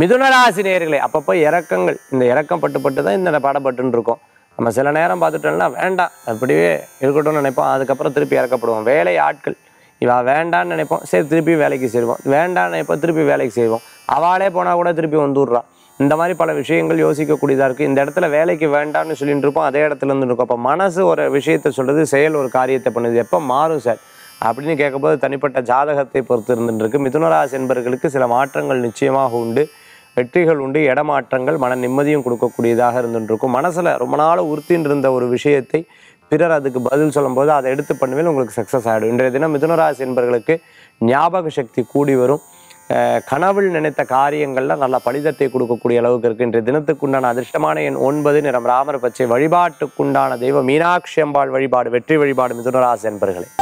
மிதுன ராசி நேயர்களே, அப்பப்போ இறக்கங்கள், இந்த இறக்கம் பட்டு தான் இந்த பாடப்பட்டுன்னு இருக்கும். நம்ம சில நேரம் பார்த்துட்டோம்னா வேண்டாம் அப்படியே இருக்கட்டும்னு நினைப்போம், அதுக்கப்புறம் திருப்பி இறக்கப்படுவோம். வேலை ஆட்கள் இவா வேண்டான்னு நினைப்போம், சரி திருப்பி வேலைக்கு செய்வோம், வேண்டான்னு நினைப்போம் திருப்பி வேலைக்கு செய்வோம், அவளே போனால் கூட திருப்பி வந்துடுறான். இந்த மாதிரி பல விஷயங்கள் யோசிக்கக்கூடியதாக இருக்குது. இந்த இடத்துல வேலைக்கு வேண்டான்னு சொல்லிட்டு இருப்போம், அதே இடத்துலேருந்து இருக்கும். அப்போ மனசு ஒரு விஷயத்தை சொல்கிறது, செயல் ஒரு காரியத்தை பண்ணுது. எப்போ மாறும் சார் அப்படின்னு கேட்கும்போது தனிப்பட்ட ஜாதகத்தை பொறுத்து இருந்துருக்கு. மிதுனராசி என்பவர்களுக்கு சில மாற்றங்கள் நிச்சயமாக உண்டு, வெற்றிகள் உண்டு, இடமாற்றங்கள், மன நிம்மதியும் கொடுக்கக்கூடியதாக இருந்துருக்கும். மனசில் ரொம்ப நாள் உறுத்தின் இருந்த ஒரு விஷயத்தை பிறர் அதுக்கு பதில் சொல்லும்போது அதை எடுத்து பண்ணுவேன், உங்களுக்கு சக்ஸஸ் ஆகிடும். இன்றைய தினம் மிதுனராசி என்பவர்களுக்கு ஞாபக சக்தி கூடி வரும். கனவில் நினைத்த காரியங்கள்லாம் நல்லா பலிதத்தை கொடுக்கக்கூடிய அளவுக்கு இருக்குது. இன்றைய தினத்துக்குண்டான அதிர்ஷ்டமான எண் 9, நிறம் ராமர் பச்சை. வழிபாட்டுக்குண்டான தெய்வம் மீனாட்சி அம்பாள் வழிபாடு. வெற்றி வழிபாடு மிதுனராசி என்பவர்களே.